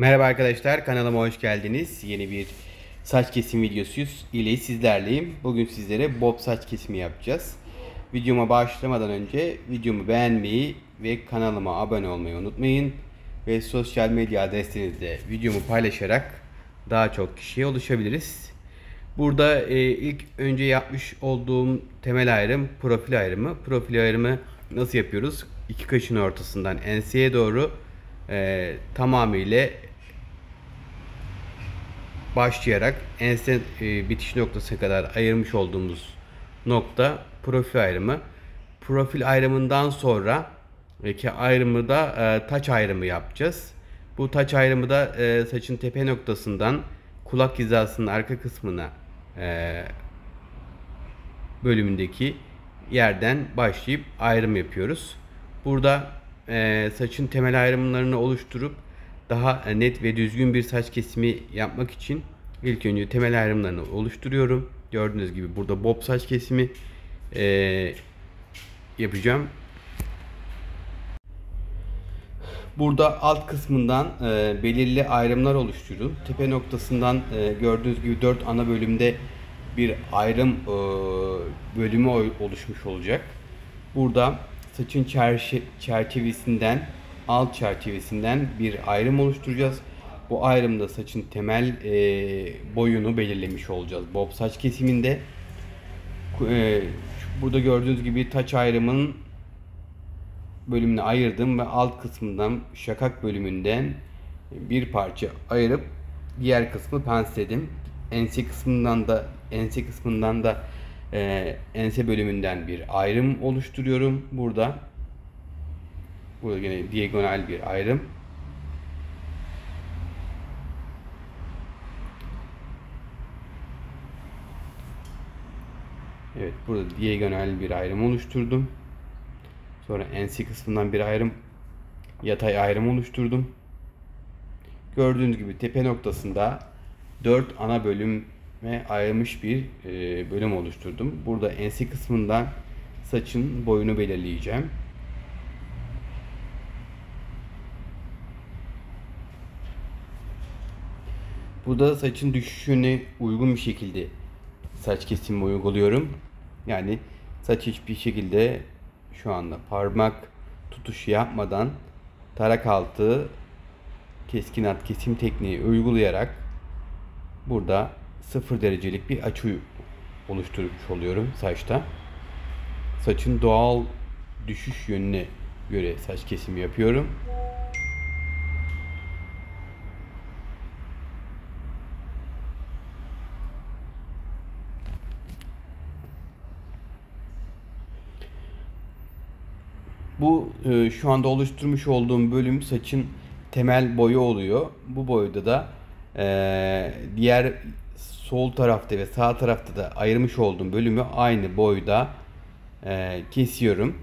Merhaba arkadaşlar, kanalıma hoş geldiniz. Yeni bir saç kesim videosu ile sizlerleyim. Bugün sizlere bob saç kesimi yapacağız. Videoma başlamadan önce videomu beğenmeyi ve kanalıma abone olmayı unutmayın. Ve sosyal medya adresinizde videomu paylaşarak daha çok kişiye ulaşabiliriz. Burada ilk önce yapmış olduğum temel ayrım profil ayrımı. Profil ayrımı nasıl yapıyoruz? İki kaşın ortasından enseye doğru tamamıyla başlayarak ense bitiş noktasına kadar ayırmış olduğumuz nokta profil ayrımı. Profil ayrımından sonraki ayrımı da taç ayrımı yapacağız. Bu taç ayrımı da saçın tepe noktasından kulak hizasının arka kısmına bölümündeki yerden başlayıp ayrım yapıyoruz. Burada saçın temel ayrımlarını oluşturup daha net ve düzgün bir saç kesimi yapmak için ilk önce temel ayrımlarını oluşturuyorum. Gördüğünüz gibi burada bob saç kesimi yapacağım. Burada alt kısmından belirli ayrımlar oluşturuyorum. Tepe noktasından gördüğünüz gibi 4 ana bölümde bir ayrım bölümü oluşmuş olacak. Burada saçın çerçevesinden, alt çerçevesinden bir ayrım oluşturacağız. Bu ayrımda saçın temel boyunu belirlemiş olacağız. Bob saç kesiminde burada gördüğünüz gibi taç ayrımının bölümünü ayırdım ve alt kısmından şakak bölümünden bir parça ayırıp diğer kısmı pensledim. Ense kısmından da ense bölümünden bir ayrım oluşturuyorum. Burada yine diagonal bir ayrım. Evet, burada diagonal bir ayrım oluşturdum. Sonra ense kısmından bir ayrım, yatay ayrım oluşturdum. Gördüğünüz gibi tepe noktasında 4 ana bölüm ve ayrılmış bir bölüm oluşturdum. Burada ense kısmından saçın boyunu belirleyeceğim. Burada saçın düşüşüne uygun bir şekilde saç kesimi uyguluyorum. Yani saç hiçbir şekilde şu anda parmak tutuşu yapmadan tarak altı keskin at kesim tekniği uygulayarak burada 0 derecelik bir açı oluşturmuş oluyorum saçta. Saçın doğal düşüş yönüne göre saç kesimi yapıyorum. Bu şu anda oluşturmuş olduğum bölüm saçın temel boyu oluyor. Bu boyda da diğer sol tarafta ve sağ tarafta da ayırmış olduğum bölümü aynı boyda kesiyorum.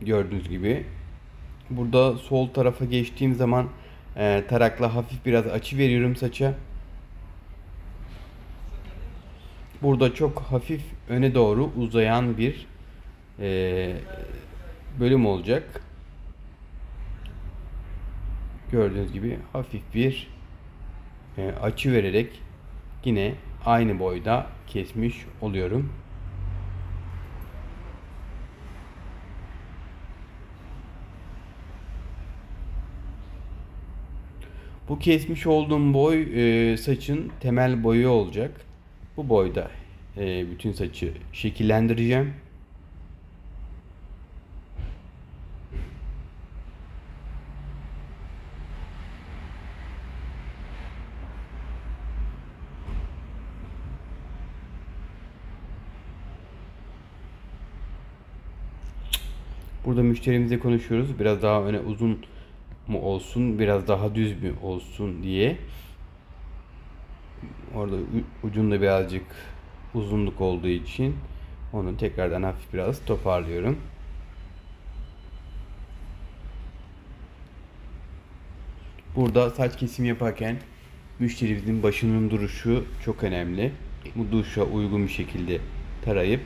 Gördüğünüz gibi. Burada sol tarafa geçtiğim zaman tarakla hafif biraz açı veriyorum saça. Burada çok hafif öne doğru uzayan bir bölüm olacak. Gördüğünüz gibi hafif bir açı vererek yine aynı boyda kesmiş oluyorum. Bu kesmiş olduğum boy saçın temel boyu olacak. Bu boyda bütün saçı şekillendireceğim. Burada müşterimizle konuşuyoruz. Biraz daha öne uzun mu olsun, biraz daha düz mü olsun diye. Orada ucunda birazcık uzunluk olduğu için onu tekrardan hafif biraz toparlıyorum. Burada saç kesimi yaparken müşterimizin başının duruşu çok önemli. Bu duruşa uygun bir şekilde tarayıp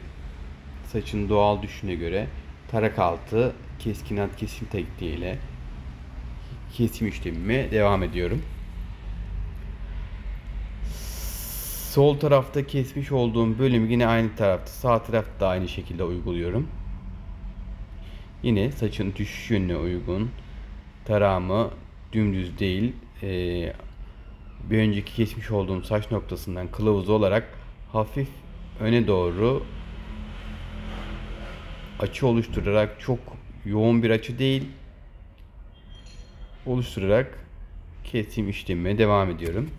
saçın doğal düşüşüne göre tarak altı keskin at kesim tekniğiyle kesim işlemime devam ediyorum. Sol tarafta kesmiş olduğum bölüm yine aynı tarafta. Sağ tarafta da aynı şekilde uyguluyorum. Yine saçın düşüş yönüne uygun tarağımı dümdüz değil, bir önceki kesmiş olduğum saç noktasından kılavuz olarak hafif öne doğru açı oluşturarak, çok yoğun bir açı değil oluşturarak kesim işlemine devam ediyorum.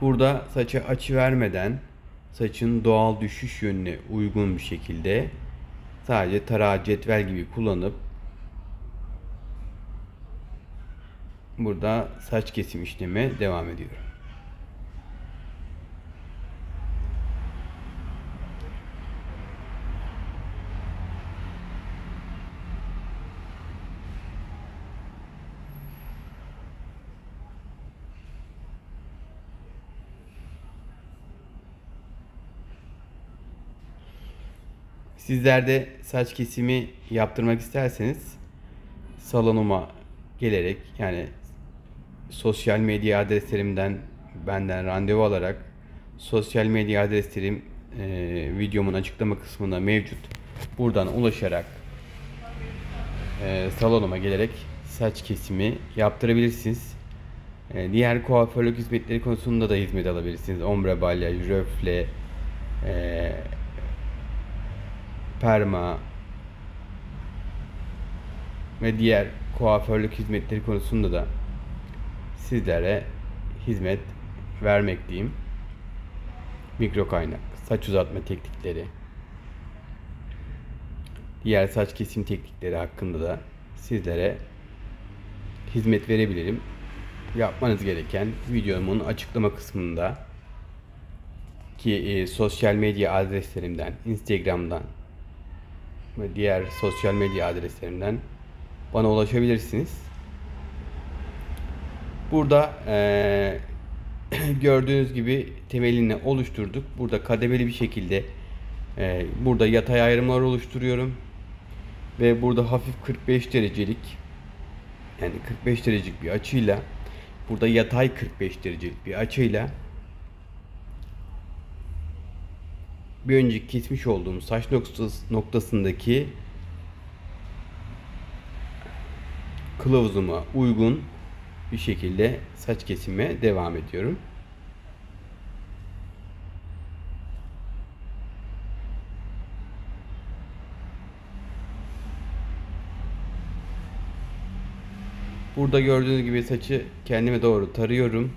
Burada saça açı vermeden saçın doğal düşüş yönüne uygun bir şekilde sadece tarağı cetvel gibi kullanıp burada saç kesim işlemi devam ediyorum. Sizler de saç kesimi yaptırmak isterseniz salonuma gelerek, yani sosyal medya adreslerimden benden randevu alarak, sosyal medya adreslerim videomun açıklama kısmında mevcut. Buradan ulaşarak salonuma gelerek saç kesimi yaptırabilirsiniz. Diğer kuaförlük hizmetleri konusunda da hizmet alabilirsiniz. Ombre balyaj, röfle, perma ve diğer kuaförlük hizmetleri konusunda da sizlere hizmet vermekteyim. Mikro kaynak, saç uzatma teknikleri, diğer saç kesim teknikleri hakkında da sizlere hizmet verebilirim. Yapmanız gereken videomun açıklama kısmında ki sosyal medya adreslerimden, Instagram'dan ve diğer sosyal medya adreslerimden bana ulaşabilirsiniz. Burada gördüğünüz gibi temelini oluşturduk. Burada kademeli bir şekilde burada yatay ayrımlar oluşturuyorum. Ve burada hafif 45 derecelik, yani 45 derecelik bir açıyla, burada yatay 45 derecelik bir açıyla bir önceki kesmiş olduğum saç noktasındaki kılavuzuma uygun bir şekilde saç kesime devam ediyorum. Burada gördüğünüz gibi saçı kendime doğru tarıyorum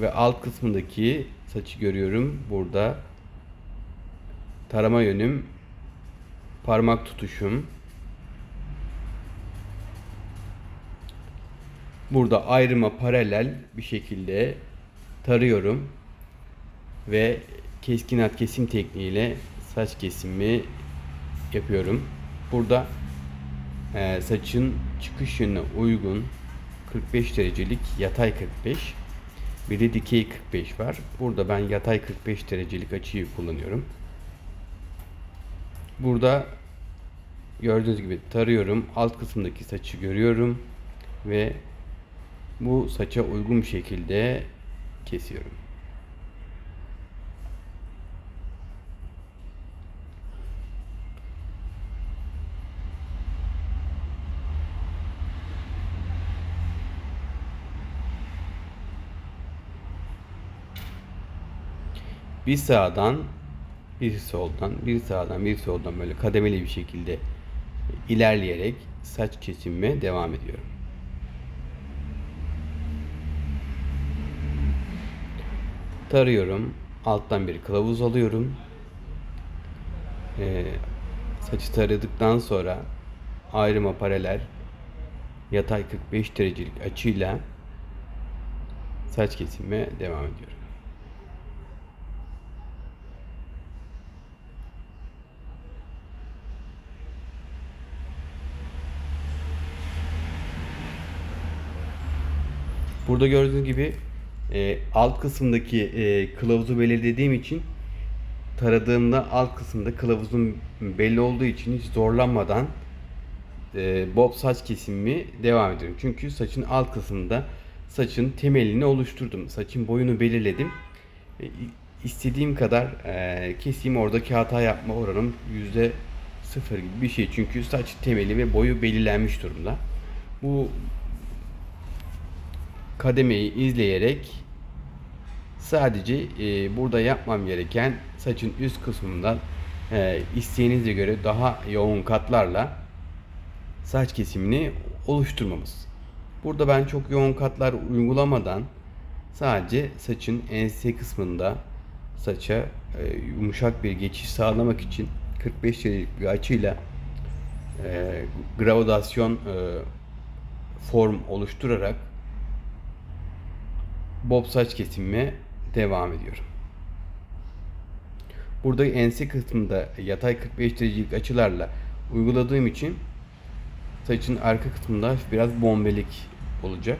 ve alt kısmındaki saçı görüyorum. Burada tarama yönüm, parmak tutuşum. Burada ayrıma paralel bir şekilde tarıyorum ve keskin hat kesim tekniğiyle saç kesimi yapıyorum. Burada saçın çıkış yönüne uygun 45 derecelik yatay 45, bir de dikey 45 var. Burada ben yatay 45 derecelik açıyı kullanıyorum. Burada gördüğünüz gibi tarıyorum, alt kısımdaki saçı görüyorum ve bu saça uygun bir şekilde kesiyorum. Bir sağdan, bir soldan, bir sağdan, bir soldan böyle kademeli bir şekilde ilerleyerek saç kesimime devam ediyorum. Tarıyorum. Alttan bir kılavuz alıyorum. Saçı taradıktan sonra ayrıma paralel yatay 45 derecelik açıyla saç kesime devam ediyorum. Burada gördüğünüz gibi alt kısımdaki kılavuzu belirlediğim için, taradığımda alt kısımda kılavuzun belli olduğu için hiç zorlanmadan bob saç kesimi devam ediyorum. Çünkü saçın alt kısmında saçın temelini oluşturdum. Saçın boyunu belirledim. İstediğim kadar keseyim, oradaki hata yapma oranım %0 gibi bir şey. Çünkü saç temeli ve boyu belirlenmiş durumda. Bu kademeyi izleyerek sadece burada yapmam gereken saçın üst kısmından isteğinize göre daha yoğun katlarla saç kesimini oluşturmamız. Burada ben çok yoğun katlar uygulamadan sadece saçın ense kısmında saça yumuşak bir geçiş sağlamak için 45 derecelik bir açıyla gradasyon form oluşturarak bob saç kesimime devam ediyorum. Burada ense kısmında yatay 45 derecelik açılarla uyguladığım için saçın arka kısmında biraz bombelik olacak.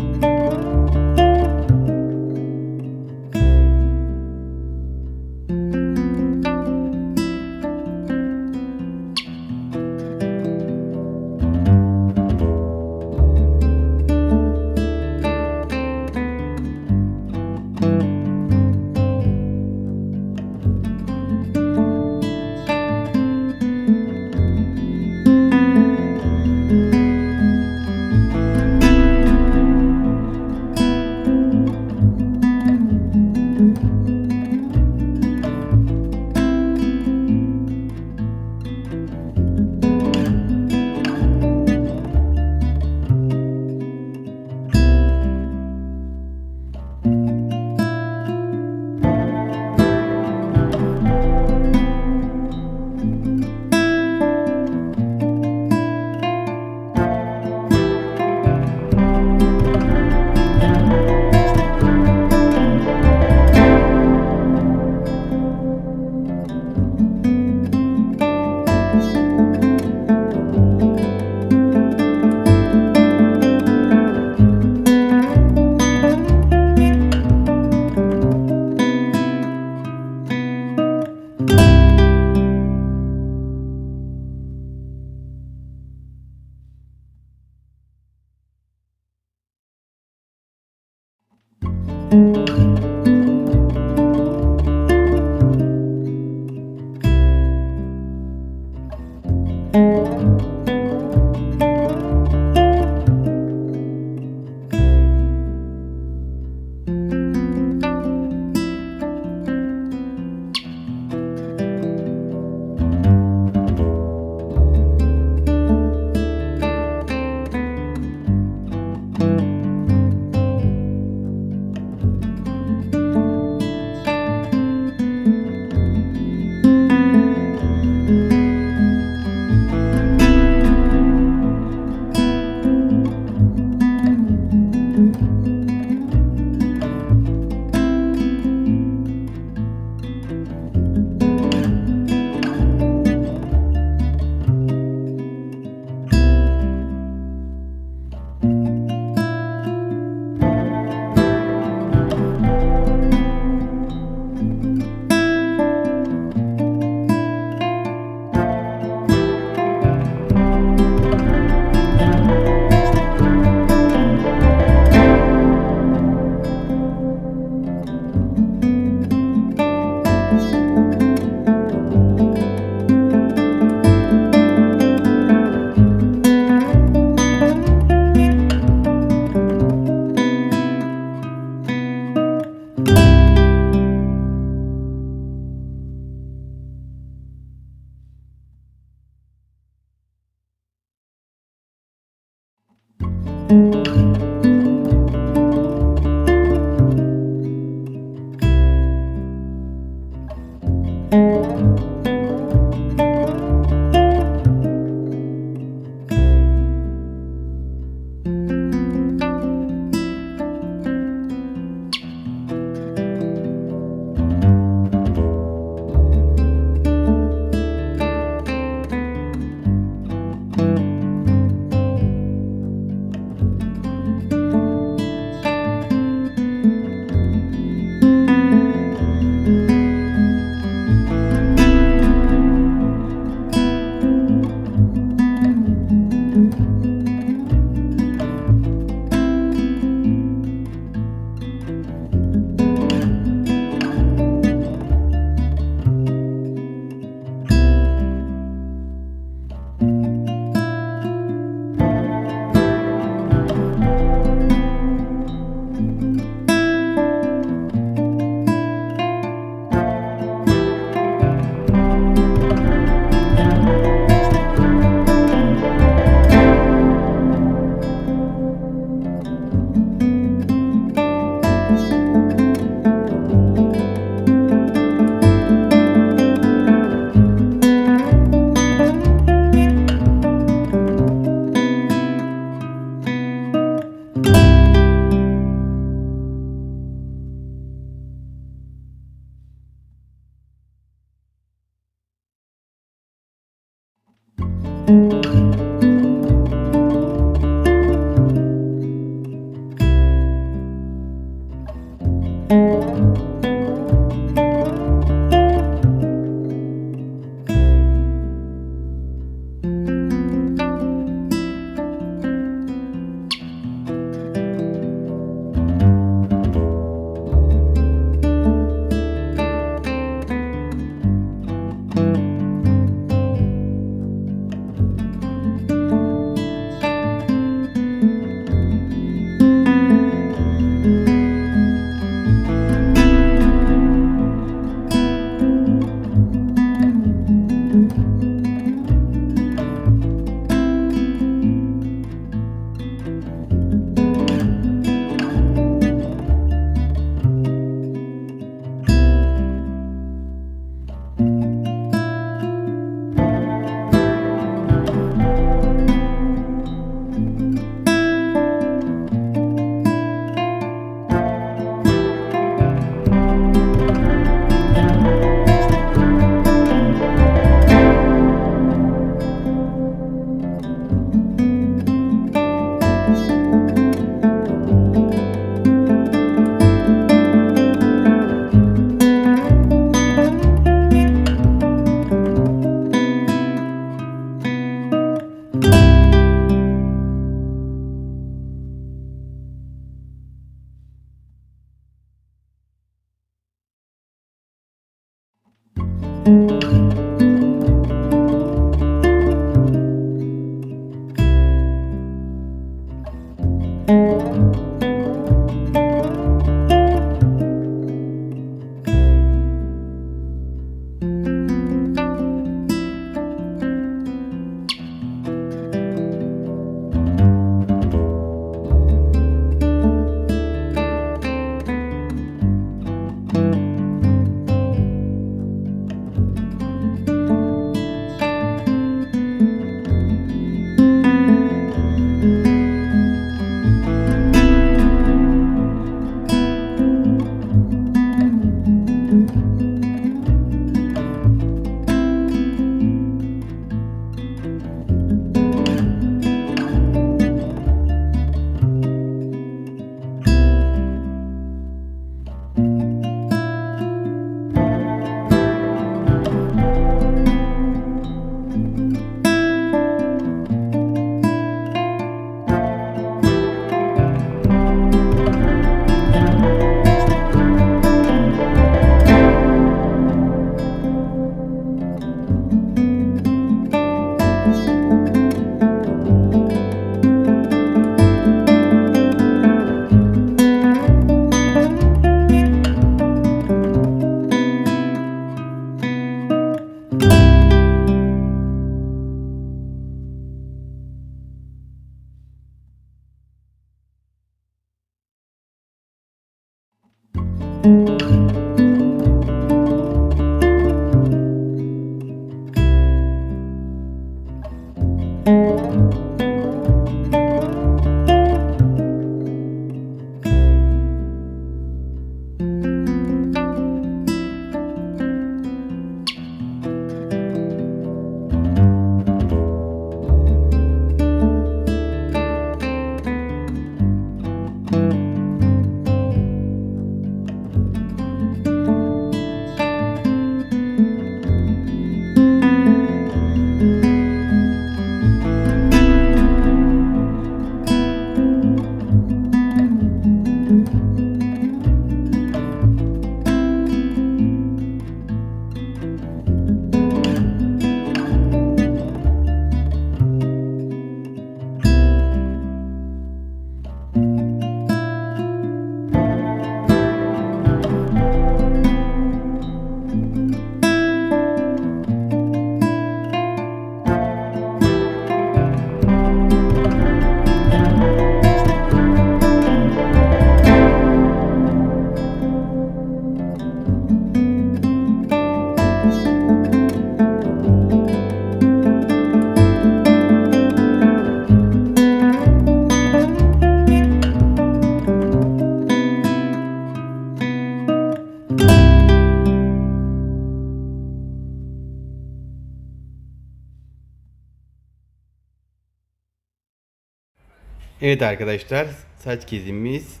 Evet arkadaşlar, saç kesimiz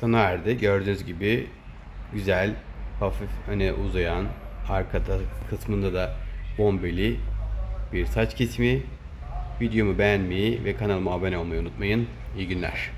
sona erdi. Gördüğünüz gibi güzel, hafif öne uzayan, arka kısmında da bombeli bir saç kesimi. Videomu beğenmeyi ve kanalıma abone olmayı unutmayın. İyi günler.